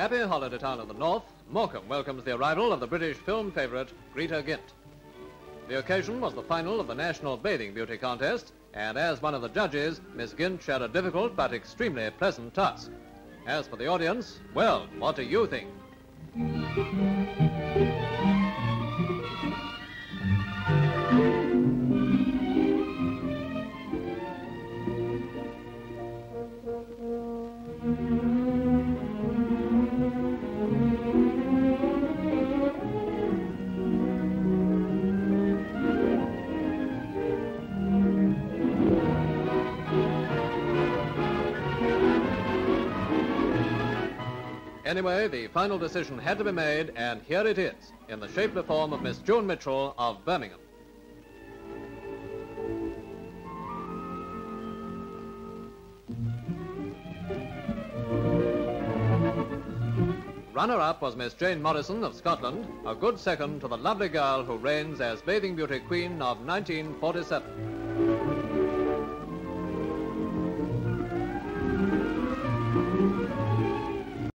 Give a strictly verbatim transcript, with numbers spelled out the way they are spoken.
Happy holiday town of the north, Morecambe welcomes the arrival of the British film favourite Greta Gynt. The occasion was the final of the National Bathing Beauty Contest, and as one of the judges, Miss Gynt had a difficult but extremely pleasant task. As for the audience, well, what do you think? Anyway, the final decision had to be made, and here it is, in the shapely form of Miss June Mitchell of Birmingham. Runner-up was Miss Jane Morrison of Scotland, a good second to the lovely girl who reigns as bathing beauty queen of nineteen forty-seven.